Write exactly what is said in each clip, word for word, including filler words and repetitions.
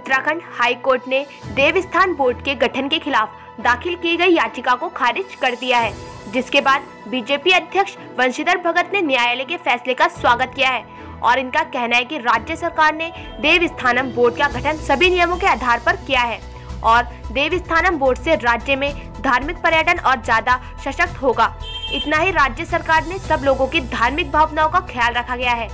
Uttarakhand high court ने देवस्थान board के गठन के खिलाफ दाखिल की गई याचिका को खारिज कर दिया है, जिसके बाद बीजेपी अध्यक्ष बंसीधर भगत ने न्यायालय के फैसले का स्वागत किया है और इनका कहना है कि राज्य सरकार ने देवस्थानम बोर्ड का गठन सभी नियमों के आधार पर किया है और देवस्थानम बोर्ड से राज्य में धार्मिक पर्यटन और ज्यादा सशक्त होगा। इतना ही राज्य सरकार ने सब लोगों की धार्मिक भावनाओं का ख्याल रखा गया है,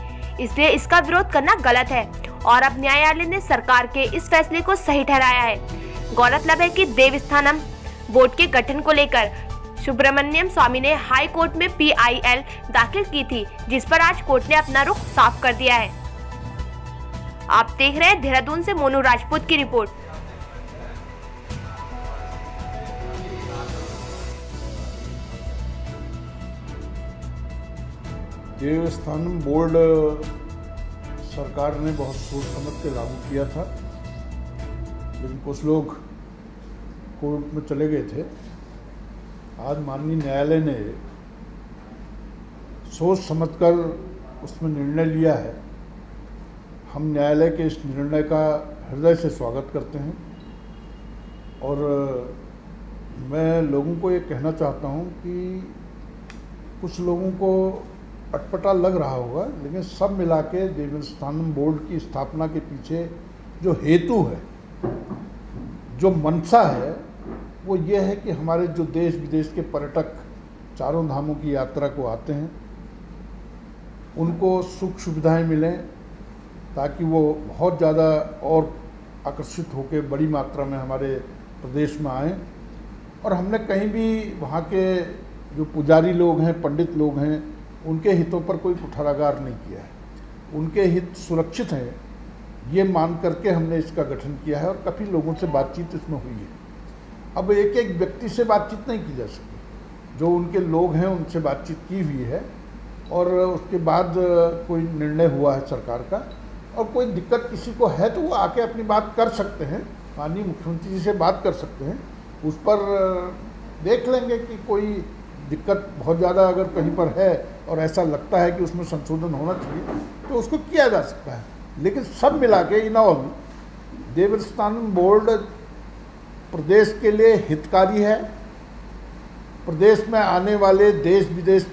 इसलिए इसका विरोध करना गलत है और अब न्यायालय ने सरकार के इस फैसले को सही ठहराया है। गौरतलब है कि देवस्थानम बोर्ड के गठन को लेकर सुब्रह्मण्यम स्वामी ने हाई कोर्ट में पी आई एल दाखिल की थी, जिस पर आज कोर्ट ने अपना रुख साफ कर दिया है। आप देख रहे हैं देहरादून से मोनू राजपूत की रिपोर्ट। देवस्थानम बोर्ड सरकार ने बहुत सोच समझ के लागू किया था, लेकिन कुछ लोग कोर्ट में चले गए थे। आज माननीय न्यायालय ने सोच समझकर उसमें निर्णय लिया है। हम न्यायालय के इस निर्णय का हृदय से स्वागत करते हैं और मैं लोगों को ये कहना चाहता हूँ कि कुछ लोगों को अटपटा लग रहा होगा, लेकिन सब मिला के देवस्थानम बोर्ड की स्थापना के पीछे जो हेतु है, जो मंशा है, वो ये है कि हमारे जो देश विदेश के पर्यटक चारों धामों की यात्रा को आते हैं, उनको सुख सुविधाएं मिलें ताकि वो बहुत ज़्यादा और आकर्षित होकर बड़ी मात्रा में हमारे प्रदेश में आएँ। और हमने कहीं भी वहाँ के जो पुजारी लोग हैं, पंडित लोग हैं, उनके हितों पर कोई कुठाराघात नहीं किया है। उनके हित सुरक्षित हैं ये मान करके हमने इसका गठन किया है और काफ़ी लोगों से बातचीत इसमें हुई है। अब एक एक व्यक्ति से बातचीत नहीं की जा सकती, जो उनके लोग हैं उनसे बातचीत की हुई है और उसके बाद कोई निर्णय हुआ है सरकार का। और कोई दिक्कत किसी को है तो वो आके अपनी बात कर सकते हैं, माननीय मुख्यमंत्री जी से बात कर सकते हैं, उस पर देख लेंगे कि कोई दिक्कत बहुत ज़्यादा अगर कहीं पर है और ऐसा लगता है कि उसमें संशोधन होना चाहिए तो उसको किया जा सकता है। लेकिन सब मिला के इन ऑल देवस्थानम बोर्ड प्रदेश के लिए हितकारी है। प्रदेश में आने वाले देश विदेश